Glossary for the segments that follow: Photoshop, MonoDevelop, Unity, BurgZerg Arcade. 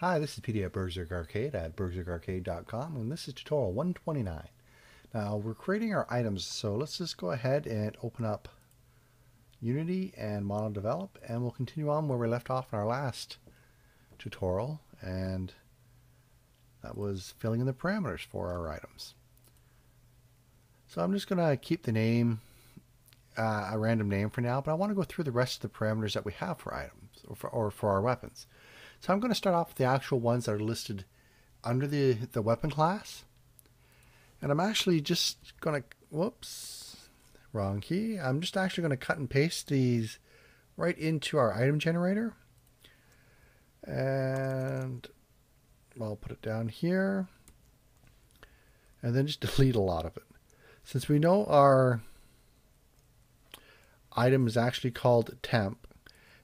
Hi, this is PD at BurgZerg Arcade at BurgZergArcade.com, and this is tutorial 129. Now, we're creating our items, so let's just go ahead and open up Unity and MonoDevelop, and we'll continue on where we left off in our last tutorial, and that was filling in the parameters for our items. So I'm just going to keep the name, a random name for now, but I want to go through the rest of the parameters that we have for items, or for our weapons. So I'm going to start off with the actual ones that are listed under the weapon class. And I'm actually just going to, whoops, wrong key. I'm just actually going to cut and paste these right into our item generator. And I'll put it down here. And then just delete a lot of it. Since we know our item is actually called temp,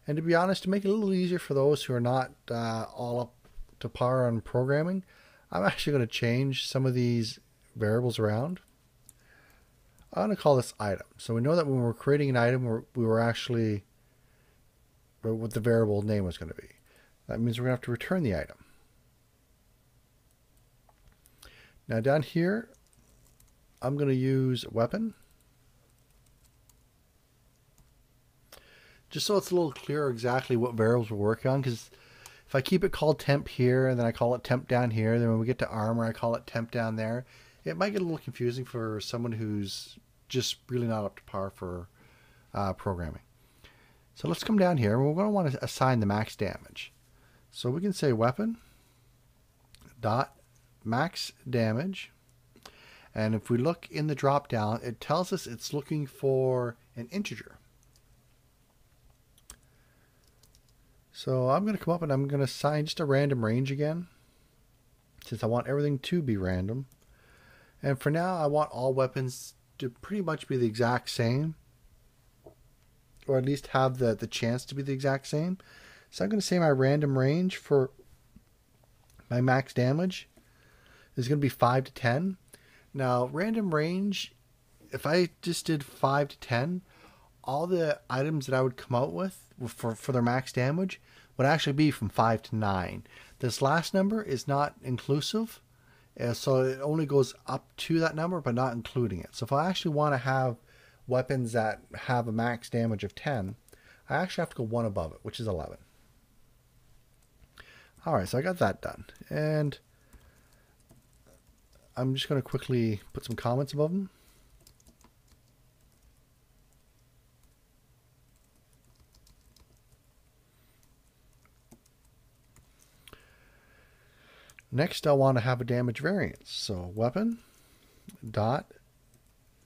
and to be honest, to make it a little easier for those who are not all up to par on programming, I'm actually going to change some of these variables around. I'm going to call this item. So we know that when we're creating an item, we were actually what the variable name was going to be. That means we're going to have to return the item. Now down here, I'm going to use weapon, just so it's a little clearer exactly what variables we're working on, because if I keep it called temp here, and then I call it temp down here, then when we get to armor I call it temp down there, it might get a little confusing for someone who's just really not up to par for programming. So let's come down here, and we're going to want to assign the max damage. So we can say weapon dot max damage, and if we look in the drop down, it tells us it's looking for an integer. So I'm going to come up and I'm going to assign just a random range again, since I want everything to be random. And for now, I want all weapons to pretty much be the exact same, or at least have the chance to be the exact same. So I'm going to say my random range for my max damage is going to be 5 to 10. Now, random range, if I just did 5 to 10, all the items that I would come out with for their max damage would actually be from 5 to 9. This last number is not inclusive, so it only goes up to that number but not including it. So if I actually want to have weapons that have a max damage of 10, I actually have to go one above it, which is 11. Alright, so I got that done. And I'm just going to quickly put some comments above them. Next, I want to have a damage variance. So weapon dot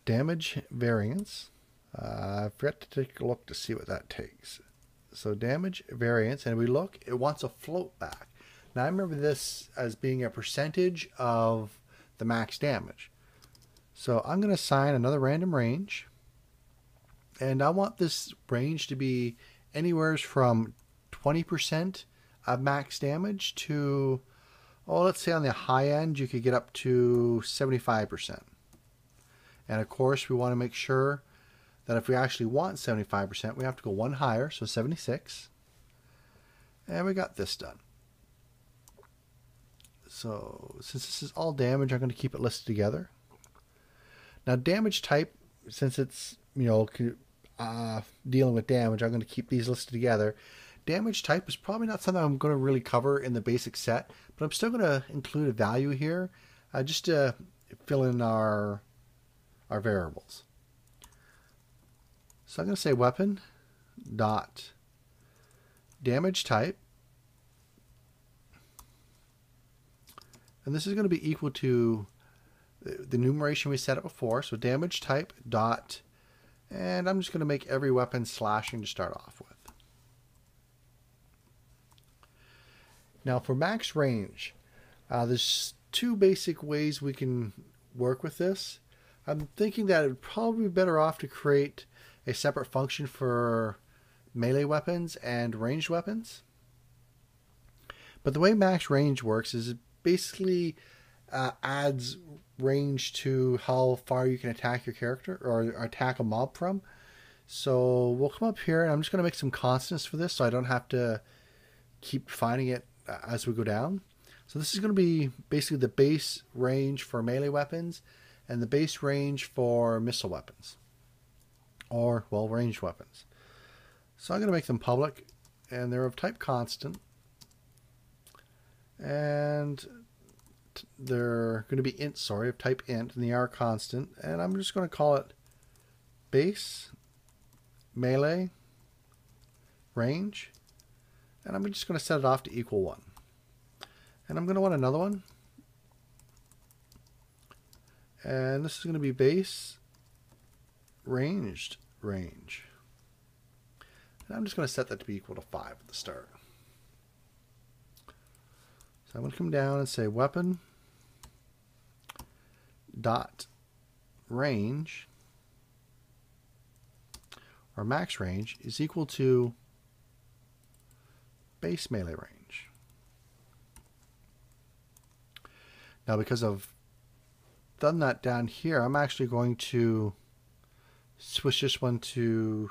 damage variance. I forgot to take a look to see what that takes. So damage variance, and we look, it wants a float back. Now I remember this as being a percentage of the max damage. So I'm going to assign another random range, and I want this range to be anywhere from 20% of max damage to, oh, let's say on the high end, you could get up to 75%. And of course, we want to make sure that if we actually want 75%, we have to go one higher, so 76. And we got this done. So since this is all damage, I'm going to keep it listed together. Now, damage type, since it's, you know, dealing with damage, I'm going to keep these listed together. Damage type is probably not something I'm going to really cover in the basic set, but I'm still going to include a value here just to fill in our variables. So I'm going to say weapon dot damage type, and this is going to be equal to the numeration we set up before. So damage type dot, and I'm just going to make every weapon slashing to start off with. Now for max range, there's two basic ways we can work with this. I'm thinking that it would probably be better off to create a separate function for melee weapons and ranged weapons. But the way max range works is it basically adds range to how far you can attack your character or attack a mob from. So we'll come up here, and I'm just going to make some constants for this so I don't have to keep finding it as we go down. So this is going to be basically the base range for melee weapons and the base range for missile weapons, or, well, ranged weapons. So I'm going to make them public, and they're of type constant, and they're going to be int, sorry, of type int, and they are constant, and I'm just going to call it base, melee, range, and I'm just going to set it off to equal 1. And I'm going to want another one, and this is going to be base, ranged, range. And I'm just going to set that to be equal to 5 at the start. So I'm going to come down and say weapon dot range, or max range, is equal to base melee range. Now, because I've done that down here, I'm actually going to switch this one to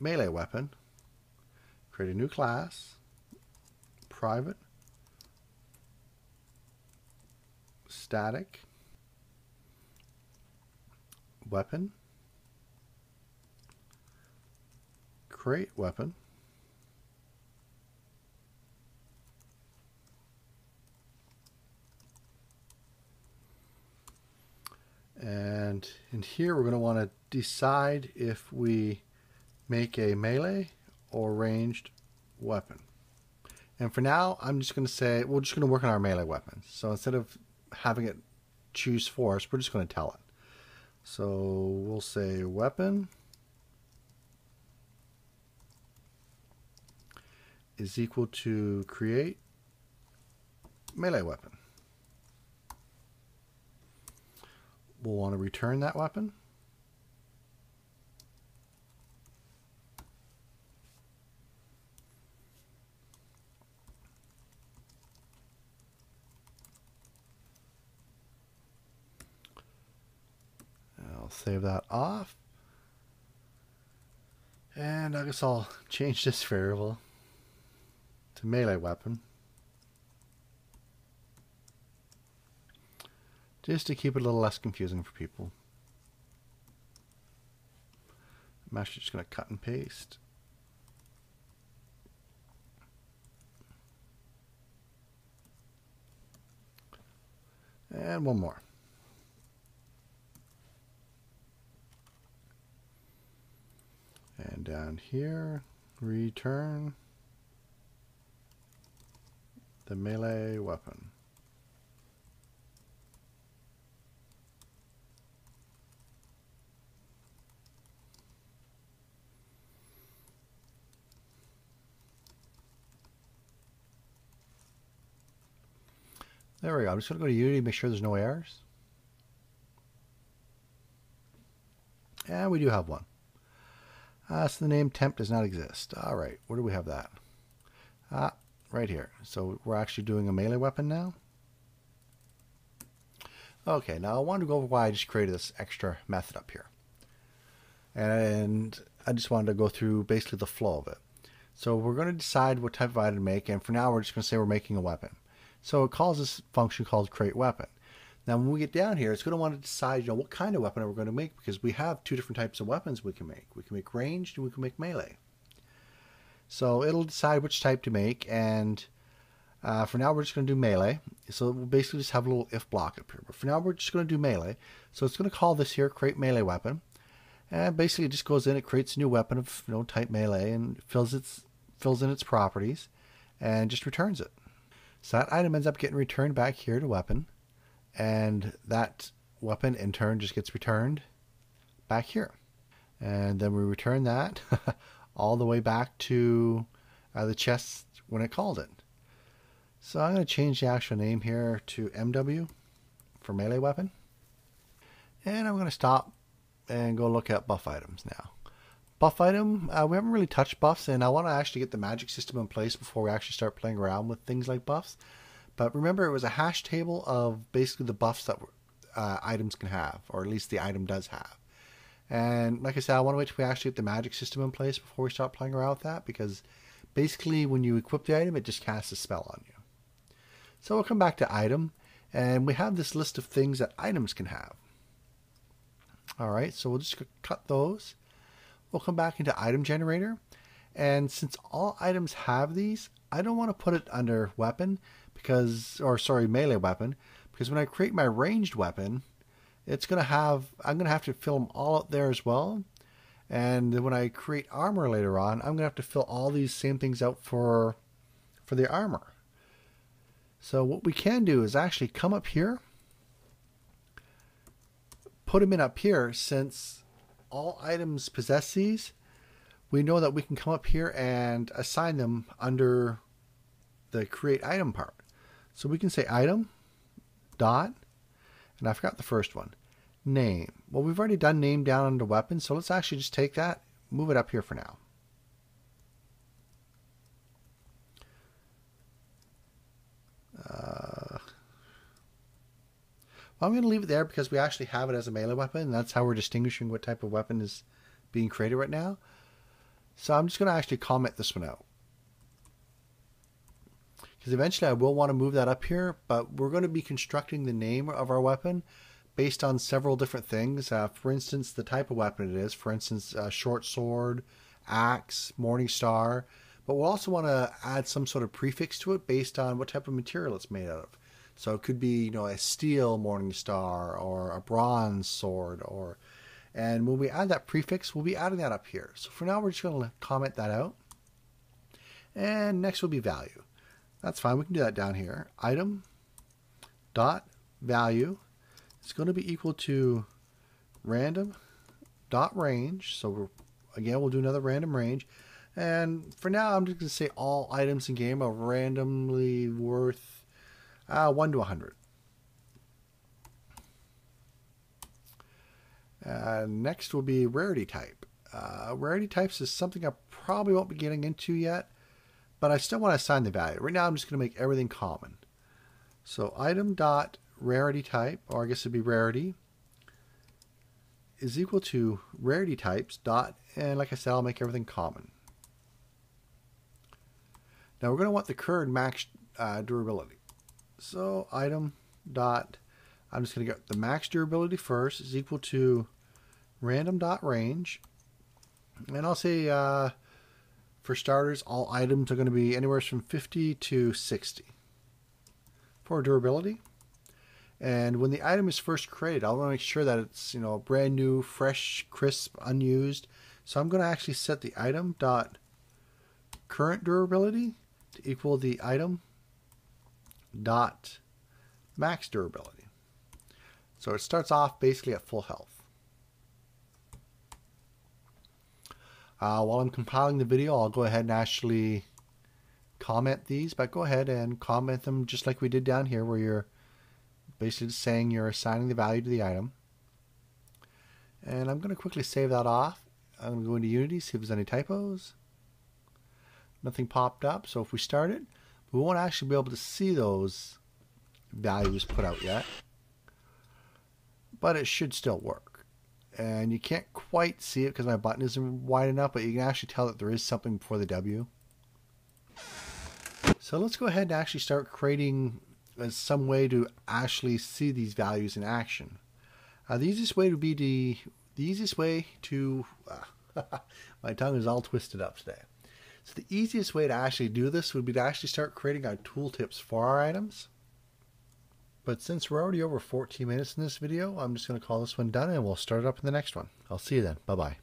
melee weapon, create a new class, private, static, weapon, create weapon, and in here we're going to want to decide if we make a melee or ranged weapon. And for now, I'm just going to say, we're just going to work on our melee weapons. So instead of having it choose for us, we're just going to tell it. So we'll say weapon is equal to create melee weapon. We'll want to return that weapon. I'll save that off, and I guess I'll change this variable to melee weapon just to keep it a little less confusing for people. I'm actually just going to cut and paste. And one more. And down here, return the melee weapon. There we go. I'm just going to go to Unity, make sure there's no errors. And we do have one. So the name temp does not exist. All right, where do we have that? Right here. So we're actually doing a melee weapon now. Okay, now I wanted to go over why I just created this extra method up here. And I just wanted to go through basically the flow of it. So we're going to decide what type of item to make, and for now we're just going to say we're making a weapon. So it calls this function called create weapon. Now when we get down here, it's going to want to decide, you know, what kind of weapon we're going to make, because we have two different types of weapons we can make. We can make ranged and we can make melee. So it'll decide which type to make, and for now we're just going to do melee. So we'll basically just have a little if block up here. But for now we're just going to do melee. So it's going to call this here create melee weapon, and basically it just goes in, it creates a new weapon of, you know, type melee, and fills in its properties, and just returns it. So that item ends up getting returned back here to weapon. And that weapon in turn just gets returned back here, and then we return that all the way back to the chest when it called it. So I'm going to change the actual name here to MW for melee weapon, and I'm going to stop and go look at buff items now. Buff item, we haven't really touched buffs, and I want to actually get the magic system in place before we actually start playing around with things like buffs. But remember, it was a hash table of basically the buffs that items can have, or at least the item does have. And like I said, I want to wait till we actually get the magic system in place before we start playing around with that, because basically when you equip the item, it just casts a spell on you. So we'll come back to item, and we have this list of things that items can have. Alright, so we'll just cut those. We'll come back into item generator, and since all items have these, I don't want to put it under weapon because, or sorry, melee weapon, because when I create my ranged weapon, it's gonna have, I'm gonna have to fill them all out there as well. And then when I create armor later on, I'm gonna have to fill all these same things out for the armor. So what we can do is actually come up here, put them in up here. Since all items possess these, we know that we can come up here and assign them under the create item part. So we can say item dot, and I forgot the first one, name. Well, we've already done name down under weapon, so let's actually just take that, move it up here for now. Well, I'm going to leave it there because we actually have it as a melee weapon, and that's how we're distinguishing what type of weapon is being created right now. So I'm just going to actually comment this one out, because eventually I will want to move that up here, but we're going to be constructing the name of our weapon based on several different things. For instance, the type of weapon it is. For instance, short sword, axe, morning star. But we'll also want to add some sort of prefix to it based on what type of material it's made out of. So it could be, you know, a steel morning star or a bronze sword, or, and when we add that prefix, we'll be adding that up here. So for now, we're just going to comment that out. And next will be value. That's fine. We can do that down here. Item dot value. It's going to be equal to random dot range. So we're, again, we'll do another random range. And for now, I'm just going to say all items in game are randomly worth 1 to 100. Next will be rarity type. Rarity types is something I probably won't be getting into yet, but I still want to assign the value. Right now, I'm just going to make everything common. So item dot rarity type, or I guess it'd be rarity, is equal to rarity types dot, and like I said, I'll make everything common. Now we're going to want the current max durability. So item dot, I'm just going to get the max durability first, is equal to random dot range, and I'll say for starters, all items are going to be anywhere from 50 to 60 for durability. And when the item is first created, I want to make sure that it's, you know, brand new, fresh, crisp, unused. So I'm going to actually set the item dot current durability to equal the item dot max durability. So it starts off basically at full health. While I'm compiling the video, I'll go ahead and actually comment these, but go ahead and comment them just like we did down here, where you're basically saying you're assigning the value to the item. And I'm going to quickly save that off. I'm going to go into Unity, see if there's any typos. Nothing popped up, so if we start it, we won't actually be able to see those values put out yet, but it should still work. And you can't quite see it because my button isn't wide enough, but you can actually tell that there is something before the W. So let's go ahead and actually start creating as some way to actually see these values in action. My tongue is all twisted up today. So the easiest way to actually do this would be to actually start creating our tooltips for our items. But since we're already over 14 minutes in this video, I'm just going to call this one done, and we'll start it up in the next one. I'll see you then. Bye-bye.